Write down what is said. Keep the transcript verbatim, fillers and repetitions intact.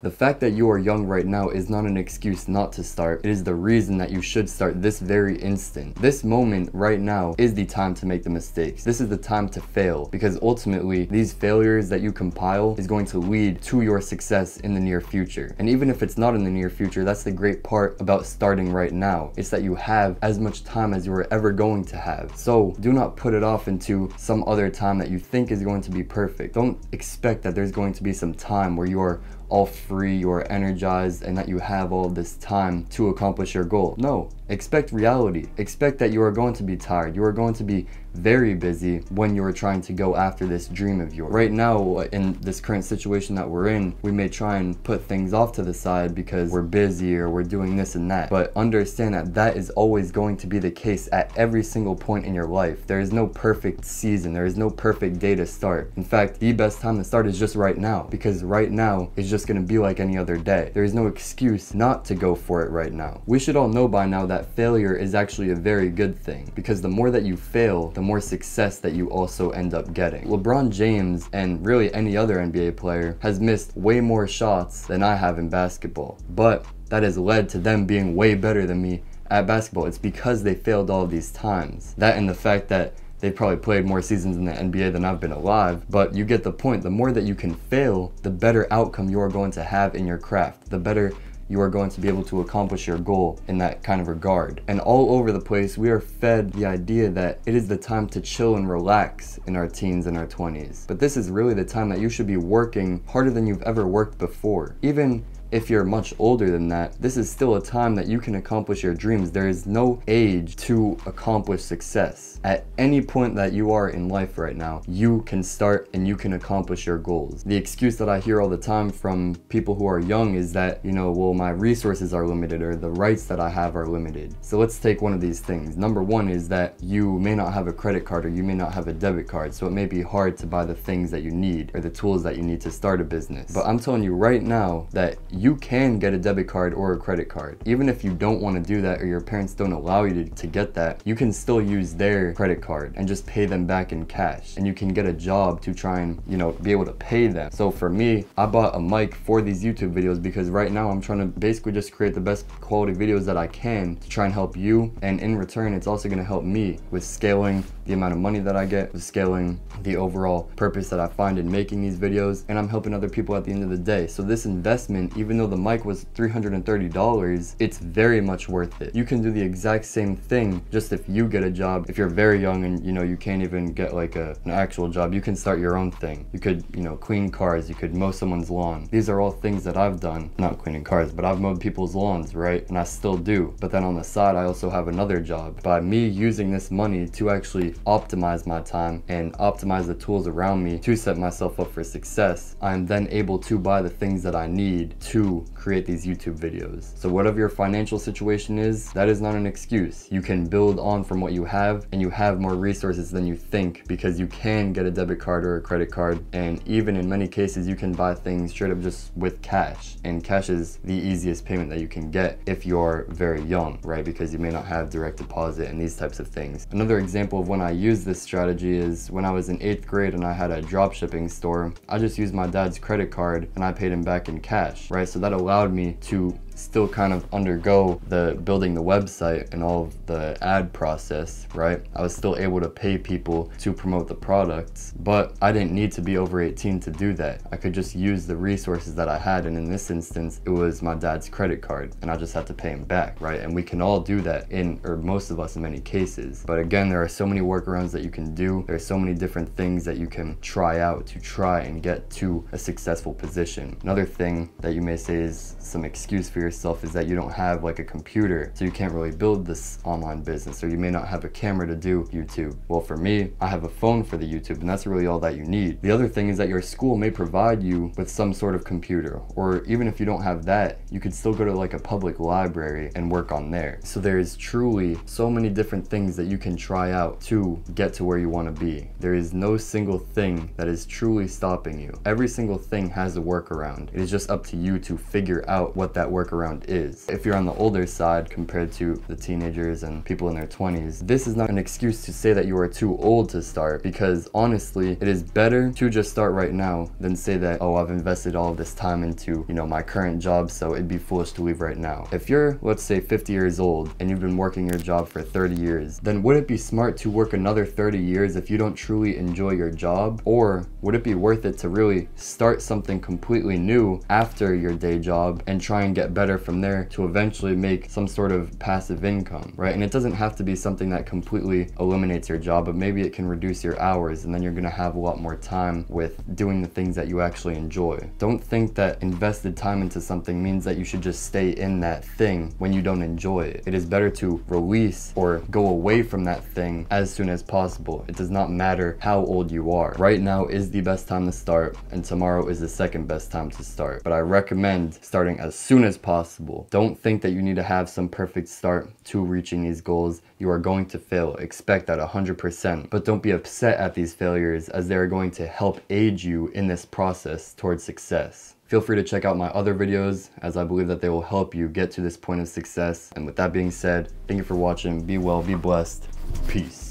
The fact that you are young right now is not an excuse not to start. It is the reason that you should start this very instant. This moment right now is the time to make the mistakes. This is the time to fail, because ultimately these failures that you compile is going to lead to your success in the near future. And even if it's not in the near future, that's the great part about starting right now. It's that you have as much time as you are ever going to have. So do not put it off into some other time that you think is going to be perfect. Don't expect that there's going to be some time where you are all free, you are energized, and that you have all this time to accomplish your goal. No, expect reality. Expect that you are going to be tired. You are going to be very busy when you are trying to go after this dream of yours. Right now, in this current situation that we're in, we may try and put things off to the side because we're busy or we're doing this and that. But understand that that is always going to be the case at every single point in your life. There is no perfect season. There is no perfect day to start. In fact, the best time to start is just right now, because right now is just just going to be like any other day. There is no excuse not to go for it right now. We should all know by now that failure is actually a very good thing, because the more that you fail, the more success that you also end up getting. LeBron James, and really any other N B A player, has missed way more shots than I have in basketball, but that has led to them being way better than me at basketball. It's because they failed all these times. That and the fact that they probably played more seasons in the N B A than I've been alive, but you get the point. The more that you can fail, the better outcome you're going to have in your craft, the better you are going to be able to accomplish your goal in that kind of regard. And all over the place, we are fed the idea that it is the time to chill and relax in our teens and our twenties. But this is really the time that you should be working harder than you've ever worked before. Even if you're much older than that, this is still a time that you can accomplish your dreams. There is no age to accomplish success. At any point that you are in life right now, you can start and you can accomplish your goals. The excuse that I hear all the time from people who are young is that, you know, well, my resources are limited, or the rights that I have are limited. So let's take one of these things. Number one is that you may not have a credit card, or you may not have a debit card, so it may be hard to buy the things that you need or the tools that you need to start a business. But I'm telling you right now that you can get a debit card or a credit card. Even if you don't want to do that, or your parents don't allow you to, to get that, you can still use their credit card and just pay them back in cash. And you can get a job to try and, you know, be able to pay them. So for me, I bought a mic for these YouTube videos because right now I'm trying to basically just create the best quality videos that I can to try and help you. And in return, it's also going to help me with scaling the amount of money that I get, with scaling the overall purpose that I find in making these videos. And I'm helping other people at the end of the day. So this investment, even Even though the mic was three hundred thirty dollars, it's very much worth it. You can do the exact same thing, just if you get a job. If you're very young and, you know, you can't even get like a, an actual job, you can start your own thing. You could, you know, clean cars, you could mow someone's lawn. These are all things that I've done. Not cleaning cars, but I've mowed people's lawns, right? And I still do. But then on the side, I also have another job. By me using this money to actually optimize my time and optimize the tools around me to set myself up for success, I'm then able to buy the things that I need to to create these YouTube videos. So whatever your financial situation is, that is not an excuse. You can build on from what you have, and you have more resources than you think, because you can get a debit card or a credit card. And even in many cases, you can buy things straight up just with cash. And cash is the easiest payment that you can get if you're very young, right? Because you may not have direct deposit and these types of things. Another example of when I used this strategy is when I was in eighth grade and I had a dropshipping store. I just used my dad's credit card and I paid him back in cash, right? So that allowed me to still kind of undergo the building the website and all of the ad process, right? I was still able to pay people to promote the products, but I didn't need to be over eighteen to do that. I could just use the resources that I had, and in this instance, it was my dad's credit card, and I just had to pay him back, right? And we can all do that, in, or most of us in many cases. But again, there are so many workarounds that you can do. There are so many different things that you can try out to try and get to a successful position. Another thing that you may say is some excuse for your yourself is that you don't have like a computer, so you can't really build this online business, or you may not have a camera to do YouTube. Well, for me, I have a phone for the YouTube, and that's really all that you need. The other thing is that your school may provide you with some sort of computer, or even if you don't have that, you could still go to like a public library and work on there. So there is truly so many different things that you can try out to get to where you want to be. There is no single thing that is truly stopping you. Every single thing has a workaround. It is just up to you to figure out what that workaround workaround is. If you're on the older side compared to the teenagers and people in their twenties, this is not an excuse to say that you are too old to start, because honestly, it is better to just start right now than say that, oh, I've invested all of this time into, you know, my current job, so it'd be foolish to leave right now. If you're, let's say, fifty years old and you've been working your job for thirty years, then would it be smart to work another thirty years if you don't truly enjoy your job? Or would it be worth it to really start something completely new after your day job and try and get better from there to eventually make some sort of passive income, right? And it doesn't have to be something that completely eliminates your job, but maybe it can reduce your hours, and then you're gonna have a lot more time with doing the things that you actually enjoy. Don't think that invested time into something means that you should just stay in that thing when you don't enjoy it. It is better to release or go away from that thing as soon as possible. It does not matter how old you are. Right now is the best time to start, and tomorrow is the second best time to start. But I recommend starting as soon as possible. Don't think that you need to have some perfect start to reaching these goals. You are going to fail. Expect that one hundred percent. But don't be upset at these failures, as they are going to help aid you in this process towards success. Feel free to check out my other videos, as I believe that they will help you get to this point of success. And with that being said, thank you for watching. Be well, be blessed. Peace.